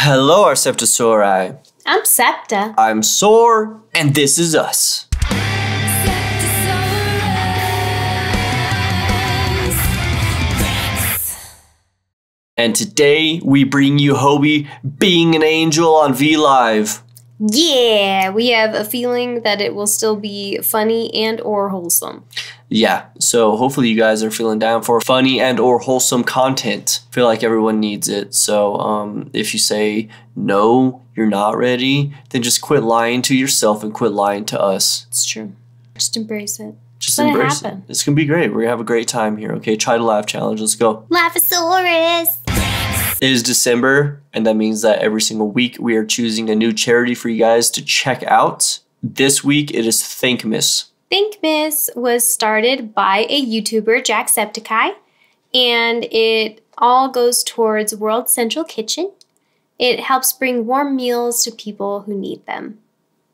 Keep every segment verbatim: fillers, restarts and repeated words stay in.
Hello, Arceptosauri. I'm Septa. I'm Soar, and this is us. And today we bring you Hobie being an angel on V Live. Yeah, we have a feeling that it will still be funny and or wholesome. Yeah, so hopefully you guys are feeling down for funny and or wholesome content. I feel like everyone needs it. So um, if you say no, you're not ready, then just quit lying to yourself and quit lying to us. It's true. Just embrace it. Just Let embrace it, it. It's going to be great. We're going to have a great time here, okay? Try to laugh challenge. Let's go. Laughasaurus. It is December, and that means that every single week we are choosing a new charity for you guys to check out. This week it is Thankmas. Thankmas was started by a YouTuber, Jacksepticeye, and it all goes towards World Central Kitchen. It helps bring warm meals to people who need them.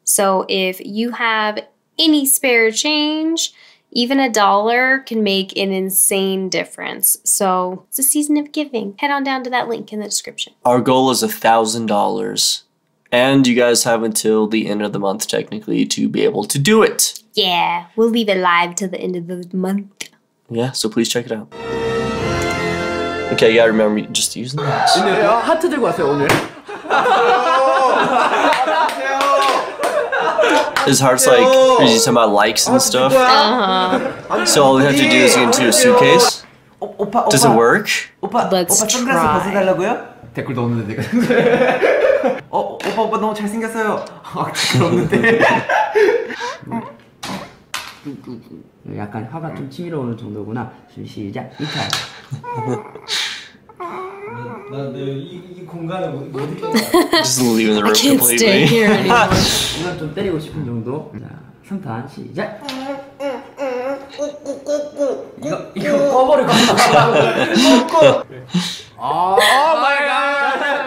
So if you have any spare change, even a dollar can make an insane difference. So it's a season of giving. Head on down to that link in the description. Our goal is a thousand dollars. And you guys have until the end of the month, technically, to be able to do it. Yeah, we'll leave it live till the end of the month. Yeah, so please check it out. Okay, you gotta remember, just use the mouse. 하트 들고 왔어요, 오늘. His heart's like, he's talking about likes and stuff. Uh-huh. So all we have to do is get into a suitcase. Does it work? Let's try. 댓글도 없는데 내가. 어, 오빠 오빠 너무 잘생겼어요. 댓글 없는데. 약간 화가 좀 치밀어 오는 정도구나. 시작. 이탈. Just leaving the room completely. I can't stay here anymore. 이건 좀 때리고 싶은 정도. 자, 삼탄 시작. 이거 이거 꺼버릴 것 같아. Oh my God!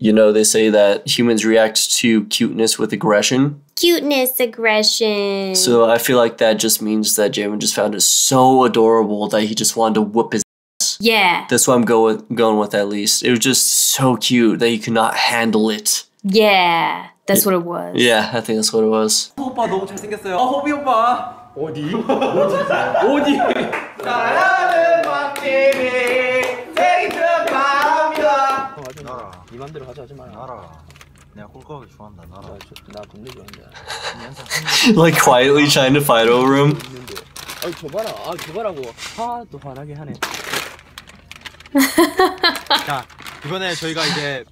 You know, they say that humans react to cuteness with aggression. Cuteness, aggression. So I feel like that just means that Jamin just found it so adorable that he just wanted to whoop his ass. Yeah. That's what I'm going going with at least. It was just so cute that he could not handle it. Yeah, that's it, what it was. Yeah, I think that's what it was. 오빠 너무 잘생겼어요. 어, 호비 오빠. 어디? 어디? 사랑하는 박대리. 네 맘대로 가져가지 마라. 나라. 내가 꼴깍하게 좋아한다. 나라. 나 겁내 좋아한다. Like quietly trying to fight over him. 아 줘봐라. 아 줘봐라고. 아 또 화나게 하네. 자 이번에 저희가 이제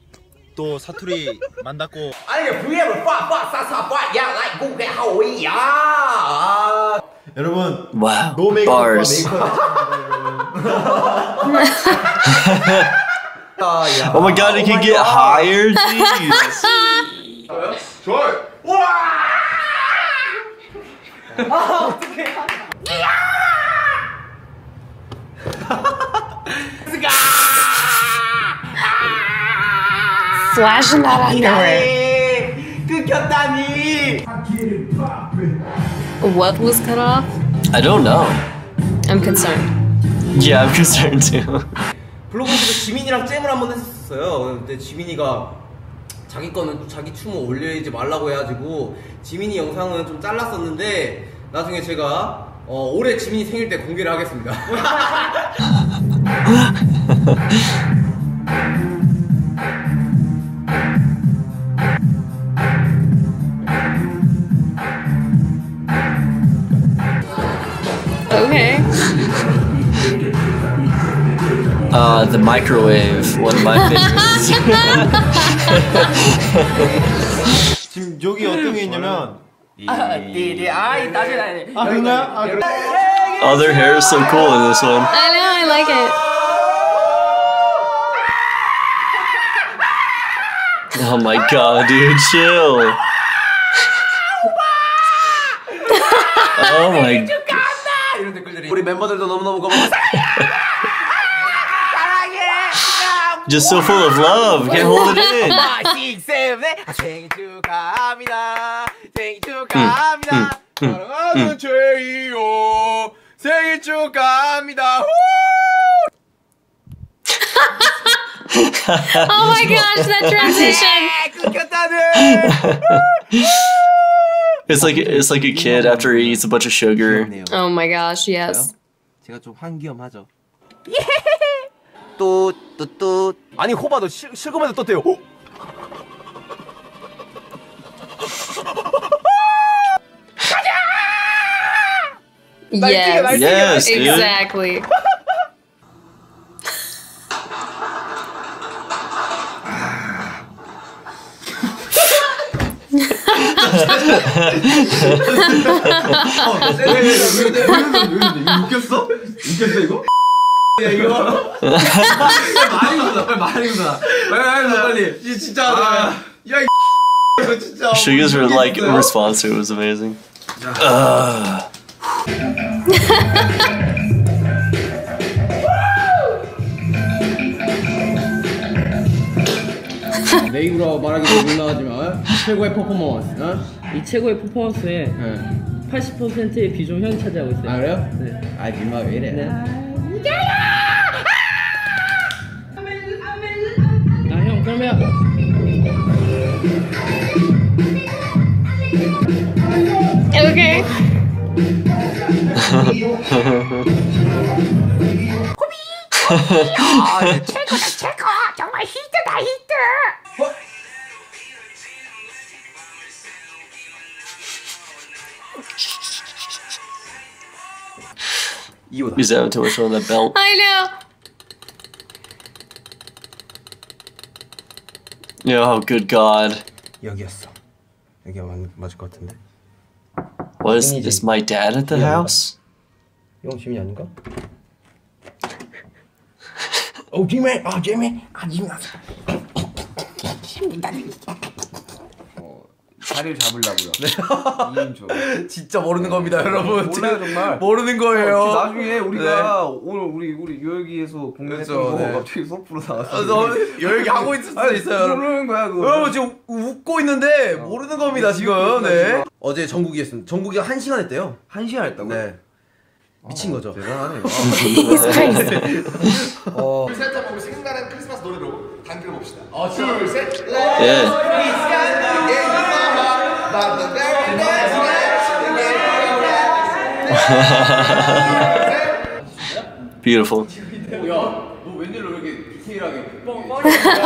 또 사투리 만났고. 아니 부예를 빠빠싸싸빠 야 like 고개 하오이야. 여러분. 와. 노 메이크업 메이크업. Oh, yeah. Oh my God! It oh can get God. Higher. Flashing that on there. What was cut off? I don't know. I'm concerned. Yeah, I'm concerned too. 블로그에서 지민이랑 잼을 한번 했었어요. 근데 지민이가 자기 거는 자기 춤을 올리지 말라고 해가지고 지민이 영상은 좀 잘랐었는데 나중에 제가 어, 올해 지민이 생일 때 공개를 하겠습니다. Uh, the microwave, one of my favorites. 지금 여기 어떤 게 있냐면 아이 따지라니. 아 그런가? Oh, their hair is so cool in this one. I know, I like it. Oh my God, dude, chill. Oh my. 이런 댓글들이 우리 멤버들도 너무너무 고마워. Just so full of love, can't hold it in. Oh my gosh, that transition! It's like it's like a kid after he eats a bunch of sugar. Oh my gosh, yes. Yes, yes, exactly. Sugar's like response to it was amazing. Uh. 레이브라고 말하기도 놀라하지만 최고의 퍼포먼스, 어? 이 최고의 퍼포먼스에 네. 팔십 퍼센트의 비중 현이 차지하고 있어요. 아 그래요? 네. 아 니마 왜 이래? 네. 아 형 그러면 오케이. 호비! 아 최고다 최고! 정말 히트다 히트! He's having too much on that belt. I know. Oh, good God. What is this? My dad at the house? Oh, Jimmy! Oh, Jimmy! Oh, Jimmy! 자리를 잡으려고요. 네. 진짜 모르는 겁니다, 네. 여러분. 몰라요, 정말. 모르는 거예요. 어, 나중에 우리가 네. 오늘 우리 우리 요여기에서 공연했던 거 네. 갑자기 소프로 나왔어. 요여기 하고 있을 수도 있어요. 모르는 거야, 그거. 여러분 지금 웃고 있는데 어. 모르는 겁니다, 지금. 네. 어제 전국이었습니다. 전국이 한 시간 했대요. 한 시간 했다고요? 네. 미친 거죠. 대단하네요. 어. 둘 셋 한번 우리 생각나는 크리스마스 노래로 단결 봅시다. 어, 둘 셋. 예. Beautiful.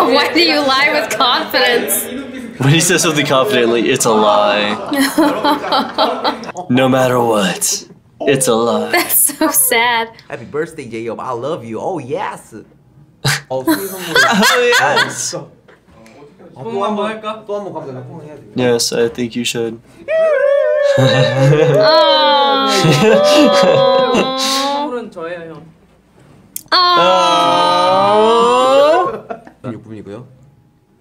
Why do you lie with confidence? When he says something confidently, it's a lie. No matter what, it's a lie. That's so sad. Happy birthday, J-Hope. I love you. Oh, yes. Oh, yes. Yes, I think you should. Oh. Oh. 육분이고요.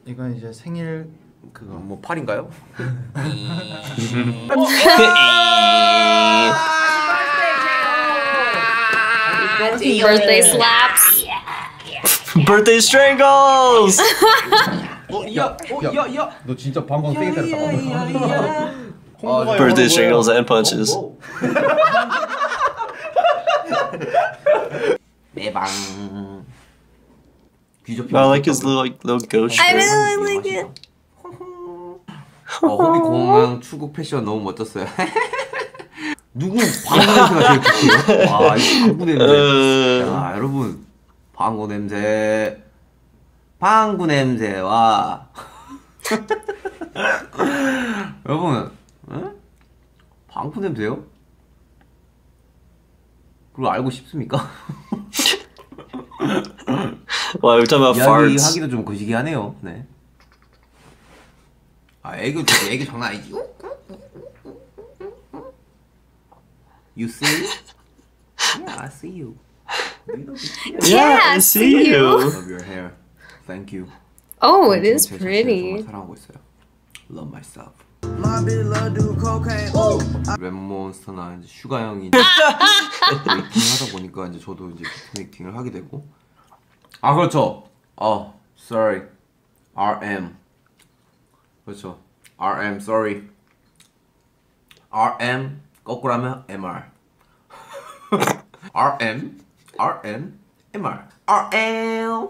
이건 이제 생일 그거 뭐 팔인가요? Birthday slaps. Birthday strangles. 너 진짜 방금 세게 때렸다. Birthday shingles and punches. I like his little like little ghost. I really like it. 호비 공항 출국 패션 너무 멋졌어요. 누구 방구 냄새가 제일 좋지? 와, 이 방구 냄새. 야, 여러분 방구 냄새. 방구 냄새와 여러분 응? 방구 냄새요? 그걸 알고 싶습니까? Well, we're talking about farts. 이야기하기도 좀 거시기하네요. 네. 아 애교 애교 장난 아니지? You see? Yeah, I see you. Yeah, I see you. Love your hair. Thank you. Oh, it is pretty. Love myself. 랩몬스터나 이제 슈가 형이 메이킹하다 보니까 이제 저도 이제 메이킹을 하게 되고. 아 그렇죠. 어, sorry. RM. 그렇죠. RM, sorry. RM 거꾸로 하면 MR. RM, RM, MR, RM.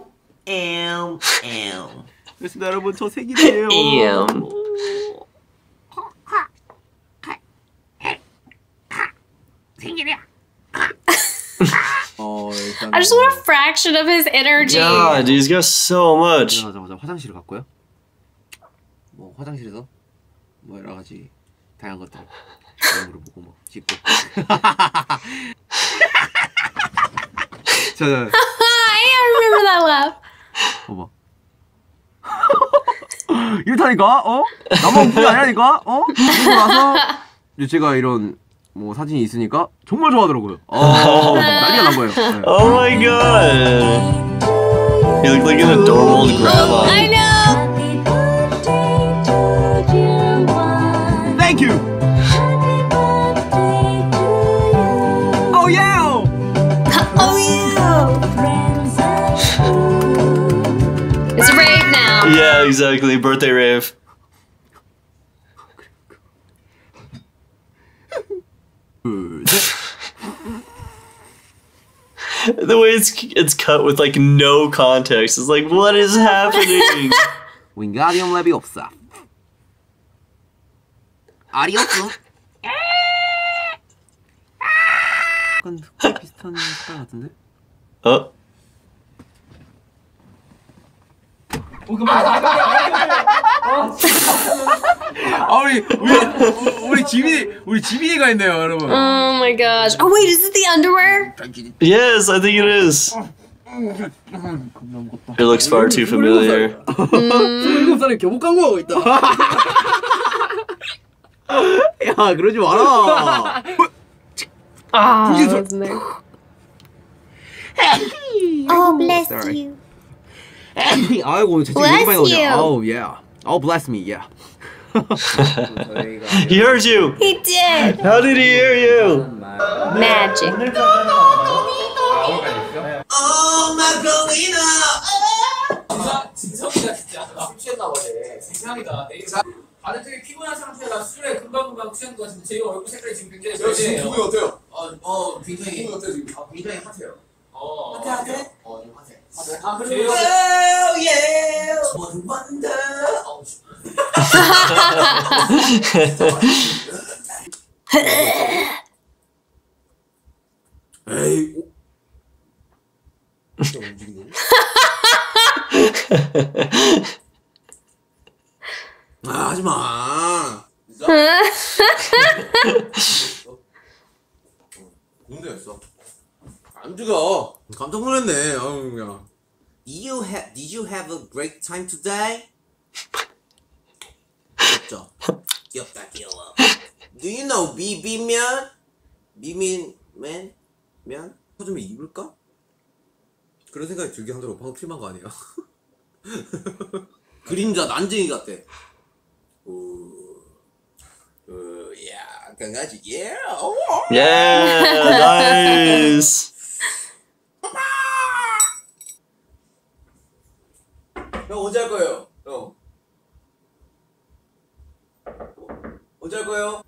M M. 그렇습니다, 여러분. 저 색이래요. M. 생일이야. 어, 일단 I just want a fraction of his energy. God, he's got so much. 일어나자마자 화장실을 갔고요. 뭐 화장실에서 뭐 여러 가지 다양한 것들 얼굴을 보고 막 씻고. 자, 자. I remember that laugh. 봐봐. 이렇다니까? 어? 나만 그게 아니라니까? 어? 그러고 나서 이제 제가 이런 뭐 사진이 있으니까 정말 좋아하더라고요. 어, 난리가 난 거예요. 네. Oh my god. You look like an adorable old grandma. I know. Thank you. Oh yeah. Oh yeah. It's a rave now. Yeah, exactly. Birthday rave. The way it's it's cut with like no context, it's like what is happening? Wingardium Leviosa. Adios. Oh. 아, 우리, 우리, 우리 지민이, 우리 지민이가 있네요, 여러분. Oh my gosh. Oh wait, is it the underwear? Yes, I think it is. It looks far too familiar. 일곱 살에 교복 광고하고 있다. 야, 그러지 마라. 아, Oh, bless you. 아이고, 제 친구 많이 오냐. Oh, yeah. Oh, bless me, yeah. He heard you! He did! How did he hear you? Magic. Oh, Magdalena! 진짜 웃기다, 진짜. 술 취했나 보네. 이상이다. 다른 쪽에 피곤한 상태가 술에 금방금방 취한 것 같은데 제 얼굴 색깔이 지금 굉장히 좋으시네요. 지금 기분이 어때요? 어, 어, 굉장히. 기분이 어때요, 지금? 아, 굉장히 핫해요. 어, 핫해, 핫해? 어, 지금 핫해. 아, 그리고 Oh, yeah! One wonder! 어, 에이, 오. 진짜 움직이네. 아, 하지 마. 군대였어. 안 죽어. 깜짝 놀랐네. 아유, 야. Did you have Did you have a great time today? 귀엽죠? 귀엽다 귀여워. Do you know B B-men? B B-men? 면? 서점에 입을까? 그런 생각이 들게 하더라고. 방금 필만 거 아니야? 그림자 난쟁이 같대. Yeah, 강아지. Yeah. Yeah, nice. 형 언제 할 거예요? 형 언제 할 거예요?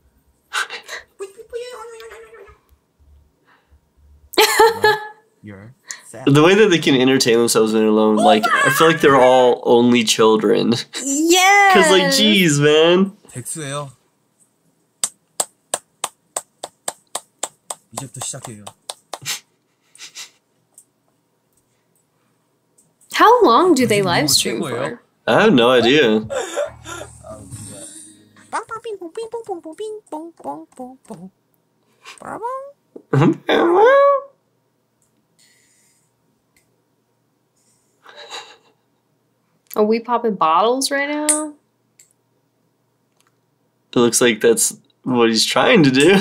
The way that they can entertain themselves when they're alone, like I feel like they're all only children. Yeah. Cause like, geez, man. 백수예요. 이제부터 시작해요. How long do they live stream for? I have no idea. Are we popping bottles right now? It looks like that's what he's trying to do.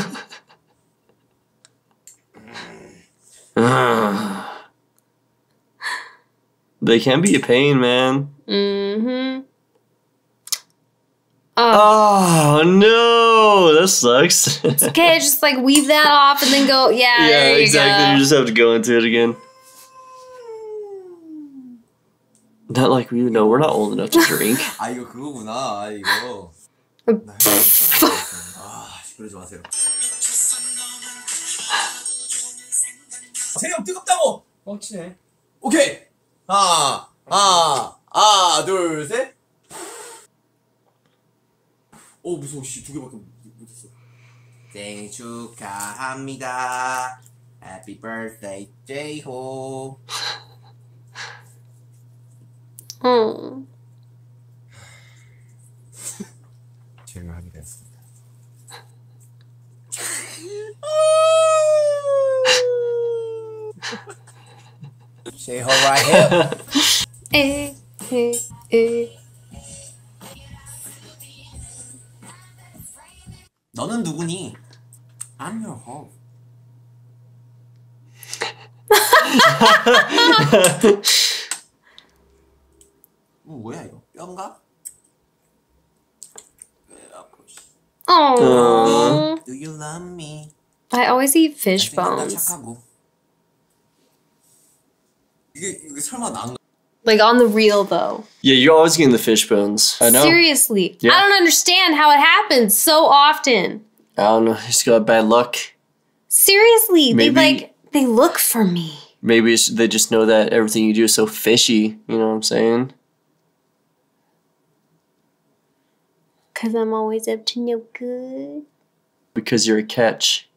They can be a pain, man. Mm-hmm. Oh. Oh, no. That sucks. It's okay. Just, like, weave that off and then go, yeah, yeah, there you exactly. Go. You just have to go into it again. Not like we know. We're not old enough to drink. 아, 이거 그거구나. 아, 이거. 아, 시끄러지 마세요. 재영, 뜨겁다고! 뻥치네. 오케이! 하나, 하나, 하나, 둘, 셋. 어 무서워 씨 두 개밖에 못했어. 생일 축하합니다. Happy birthday, J-Hope. 응. 제가 하게 됐습니다. J-Hope right here. 에에에 너는 누구니? I'm your hope. 뭐 뭐야 이거? 뼈인가? Oh. Do you love me? I always eat fish bones. Like on the real though. Yeah, you're always getting the fish bones. I know. Seriously, yeah. I don't understand how it happens so often. I don't know. He's got bad luck. Seriously, maybe, they like they look for me. Maybe it's, they just know that everything you do is so fishy. You know what I'm saying? Because I'm always up to no good. Because you're a catch.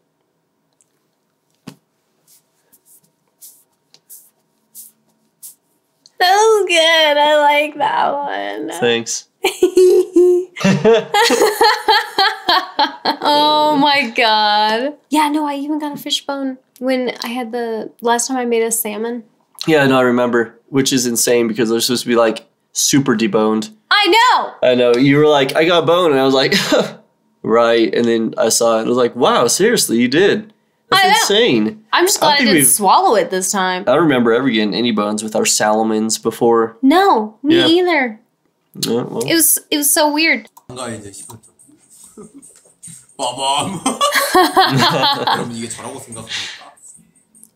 That was good. I like that one. Thanks. Oh my god. Yeah, no, I even got a fishbone when I had the last time I made a salmon. Yeah, no, I remember, which is insane because they're supposed to be like super deboned. I know. I know. You were like, I got bone, and I was like, right. And then I saw it, and I was like, wow, seriously, you did. That's I insane. I'm just glad I, I didn't swallow it this time. I don't remember ever getting any bones with our salamons before. No, me yeah. either. Yeah, well. It was it was so weird.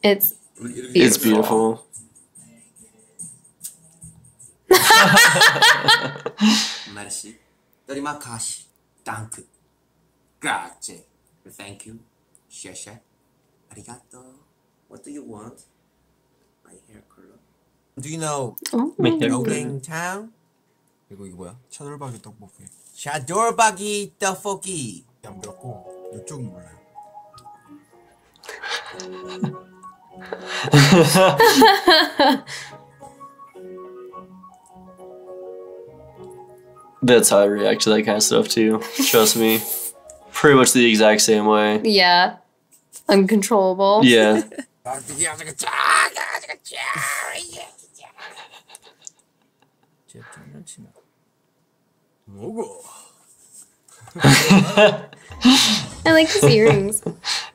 it's it's beautiful. Merci. Terimakasih. Thank you. Grazie. Thank you. Shesha. Arigato. What do you want? My hair color. Do you know Ogang Town? 이거 이거 뭐야? 차돌박이 떡볶이. 차돌박이 떡볶이. 안 들었고 이쪽은 몰라요. That's how I react to that kind of stuff too. Trust me. Pretty much the exact same way. Yeah. Uncontrollable. Yeah. I like his earrings.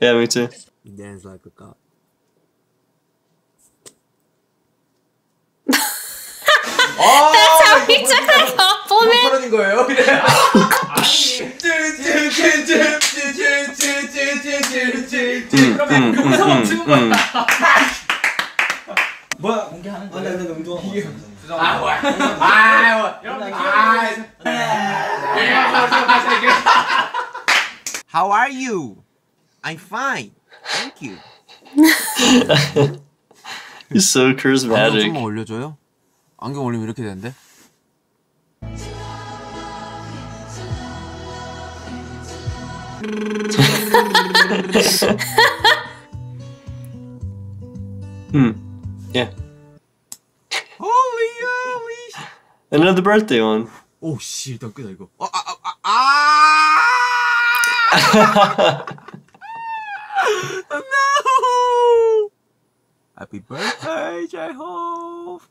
Yeah, me too. You dance like a cop. Oh! That's how he took that compliment. How are you? I'm fine. Thank you. He's so charismatic. 안경 올리면 이렇게 되는데? 음, yeah. Holy, holy. Another birthday one. 오 씨, 일단 끄다 이거. 아, 아, 아, 아! No! Happy birthday, J-Hope.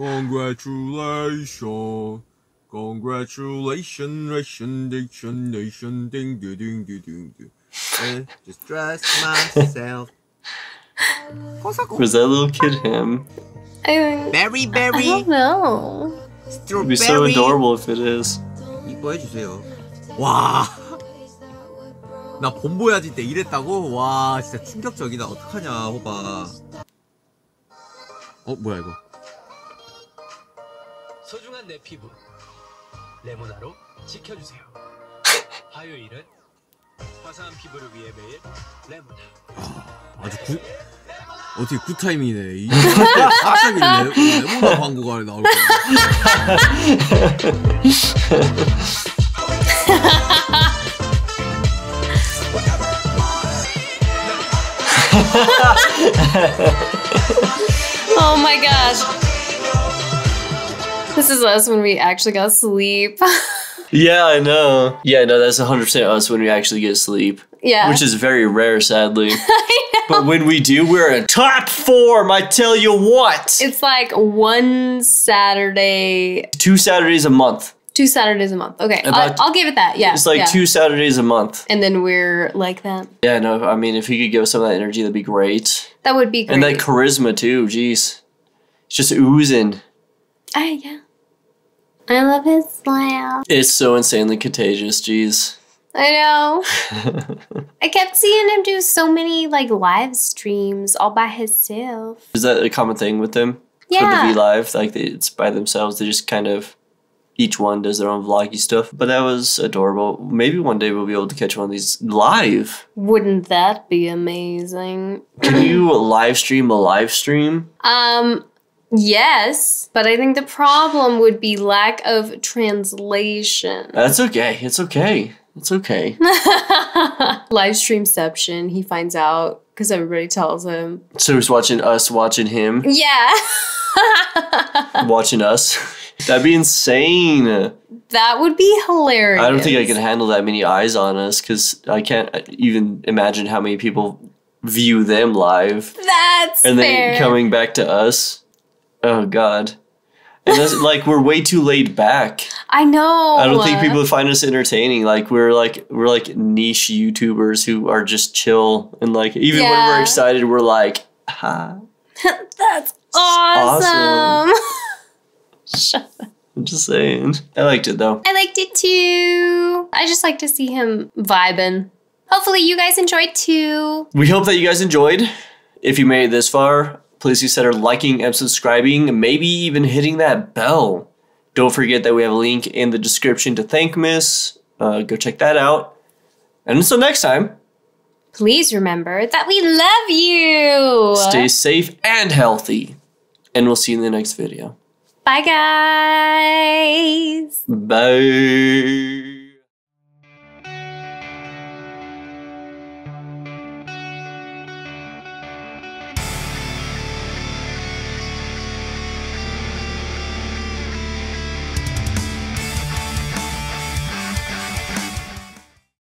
Congratulations, congratulations, nation, nation, nation, ding, ding, ding, ding, ding. I just dressed myself. Was that little kid him? I mean, berry, berry. I don't know. It'd be so adorable if it is. 이뻐해 주세요. 와, 나 본보야지 때 이랬다고? 와, 진짜 충격적이다. 어떡하냐, 호바. 어, 뭐야 이거? 소중한 내 피부 레모나로 지켜주세요. 화요일은 화사한 피부를 위해 매일 레모나. 아, 아주 구. 레모나! 어떻게 굿타이밍이네. 이게 갑자기 레몬 광고가 나올 거야. Oh my gosh. This is us when we actually got sleep. Yeah, I know. Yeah, no, that's one hundred percent us when we actually get sleep. Yeah. Which is very rare, sadly. I know. But when we do, we're in top form, I tell you what. It's like one Saturday. Two Saturdays a month. Two Saturdays a month. Okay, I'll, I'll give it that. Yeah, it's like yeah. two Saturdays a month. And then we're like that. Yeah, no, I mean, if you could give us some of that energy, that'd be great. That would be great. And that charisma too, jeez. It's just oozing. Ah, yeah. I love his smile. It's so insanely contagious, jeez. I know. I kept seeing him do so many like live streams all by himself. Is that a common thing with them? Yeah. For the V Live, like they, it's by themselves, they just kind of... Each one does their own vloggy stuff. But that was adorable. Maybe one day we'll be able to catch one of these live. Wouldn't that be amazing? Can you live stream a live stream? Um, yes. But I think the problem would be lack of translation. That's okay. It's okay. It's okay. Live streamception. He finds out because everybody tells him. So he's watching us watching him? Yeah. Watching us. That'd be insane. That would be hilarious. I don't think I can handle that many eyes on us because I can't even imagine how many people view them live. That's fair. And then coming back to us. Oh, God. And that's, like, we're way too laid back. I know. I don't think people find us entertaining. Like, we're like, we're like niche YouTubers who are just chill. And, like, even yeah. when we're excited, we're like, ha. That's awesome. awesome. Shut up. I'm just saying. I liked it though. I liked it too. I just like to see him vibing. Hopefully you guys enjoyed too. We hope that you guys enjoyed. If you made it this far, please consider liking and subscribing, and maybe even hitting that bell. Don't forget that we have a link in the description to Thankmas. Uh, go check that out. And until next time, please remember that we love you. Stay safe and healthy. And we'll see you in the next video. Bye, guys. Bye.